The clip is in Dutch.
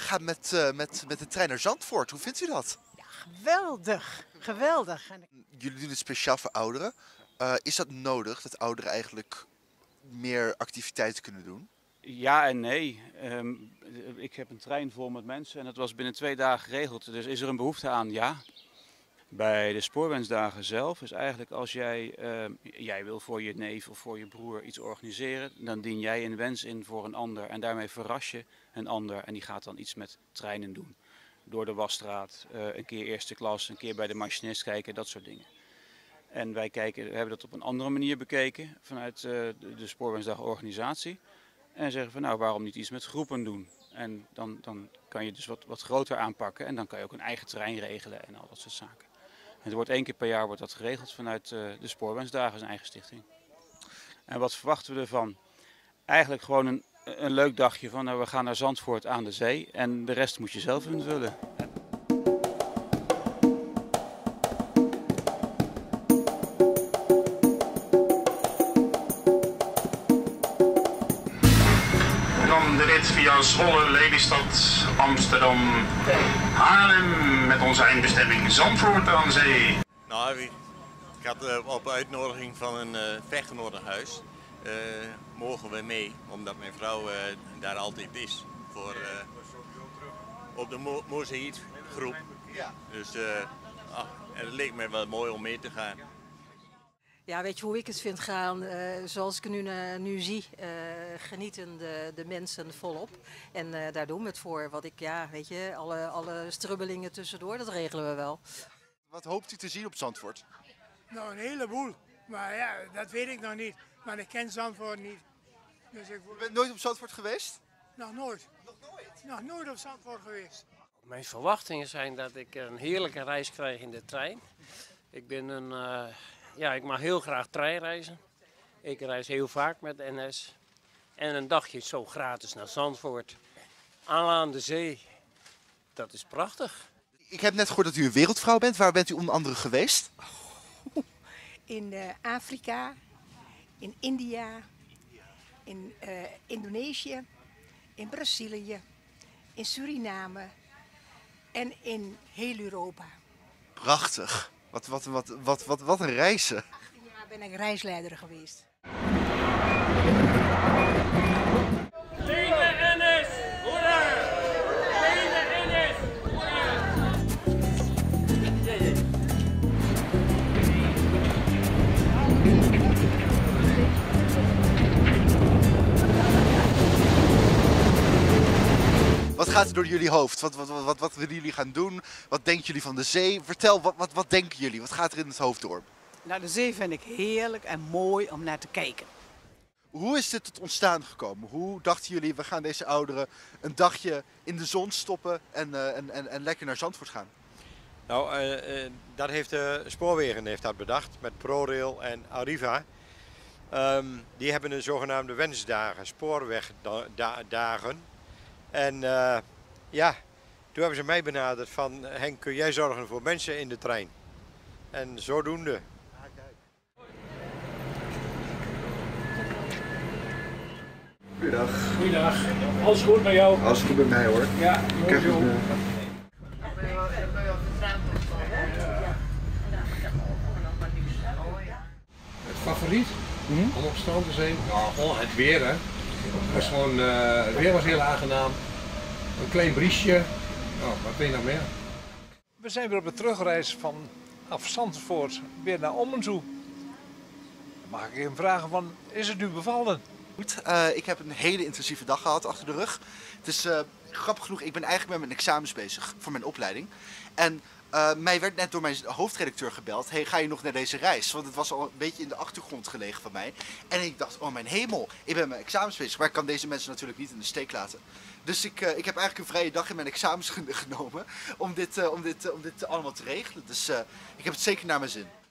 gaat met de trein naar Zandvoort. Hoe vindt u dat? Ja, geweldig. Geweldig. Jullie doen het speciaal voor ouderen. Is dat nodig, dat ouderen eigenlijk meer activiteiten kunnen doen? Ja en nee. Ik heb een trein vol met mensen en dat was binnen 2 dagen geregeld. Dus is er een behoefte aan? Ja. Bij de Spoorwensdagen zelf is eigenlijk als jij wil voor je neef of voor je broer iets organiseren, dan dien jij een wens in voor een ander en daarmee verras je een ander en die gaat dan iets met treinen doen. Door de wasstraat, een keer eerste klas, een keer bij de machinist kijken, dat soort dingen. En we hebben dat op een andere manier bekeken vanuit de Spoorwensdagorganisatie. En zeggen van nou, waarom niet iets met groepen doen? En dan kan je dus wat groter aanpakken en dan kan je ook een eigen trein regelen en al dat soort zaken. En het wordt 1 keer per jaar dat geregeld vanuit de Spoorwensdagen, zijn eigen stichting. En wat verwachten we ervan? Eigenlijk gewoon een leuk dagje van nou, we gaan naar Zandvoort aan de zee en de rest moet je zelf invullen. Via Zwolle, Lelystad, Amsterdam, Haarlem met onze eindbestemming Zandvoort aan de zee. Nou, ik had op uitnodiging van een vechtenoordenhuis, mogen we mee, omdat mijn vrouw daar altijd is voor, op de mozaïekgroep. Dus het leek me wel mooi om mee te gaan. Ja, weet je hoe ik het vind gaan? Zoals ik nu zie, genieten de mensen volop. En daar doen we het voor. Wat ik, ja, weet je, alle strubbelingen tussendoor, dat regelen we wel. Wat hoopt u te zien op Zandvoort? Nou, een heleboel. Maar ja, dat weet ik nog niet. Maar ik ken Zandvoort niet. Dus ik... U bent nooit op Zandvoort geweest? Nog nooit. Nog nooit? Nog nooit op Zandvoort geweest. Mijn verwachtingen zijn dat ik een heerlijke reis krijg in de trein. Ik ben een... Ja, ik mag heel graag treinreizen. Ik reis heel vaak met de NS. En een dagje zo gratis naar Zandvoort. Aan de zee. Dat is prachtig. Ik heb net gehoord dat u een wereldvrouw bent. Waar bent u onder andere geweest? In Afrika, in India, in Indonesië, in Brazilië, in Suriname en in heel Europa. Prachtig. Wat een reizen. 18 jaar ben ik reisleider geweest. Tegen NS! Hoera! Tegen NS! Hoera! Wat gaat er door jullie hoofd? Wat willen jullie gaan doen? Wat denken jullie van de zee? Vertel, wat denken jullie? Wat gaat er in het hoofd door? Nou, de zee vind ik heerlijk en mooi om naar te kijken. Hoe is dit tot ontstaan gekomen? Hoe dachten jullie, we gaan deze ouderen een dagje in de zon stoppen en lekker naar Zandvoort gaan? Nou, dat heeft de Spoorwegen bedacht met ProRail en Arriva. Die hebben de zogenaamde wensdagen, spoorwegdagen. En ja, toen hebben ze mij benaderd van Henk, kun jij zorgen voor mensen in de trein? En zodoende. Goedendag. Goedendag. Alles goed bij jou? Alles goed bij mij hoor. Ja, ik heb het. Het favoriet om op strand te zijn? Nou, gewoon het weer hè. Dus gewoon, het weer was heel aangenaam, een klein briesje, oh, wat ben je nou meer? We zijn weer op de terugreis vanaf Zandvoort weer naar Ommenzoe. Dan mag ik even vragen van, is het nu bevallen? Goed, ik heb een hele intensieve dag gehad achter de rug. Het is grappig genoeg, ik ben eigenlijk met mijn examens bezig voor mijn opleiding. En mij werd net door mijn hoofdredacteur gebeld, hey, ga je nog naar deze reis? Want het was al een beetje in de achtergrond gelegen van mij. En ik dacht, oh mijn hemel, ik ben mijn examens bezig, maar ik kan deze mensen natuurlijk niet in de steek laten. Dus ik heb eigenlijk een vrije dag in mijn examens genomen om dit allemaal te regelen. Dus ik heb het zeker naar mijn zin.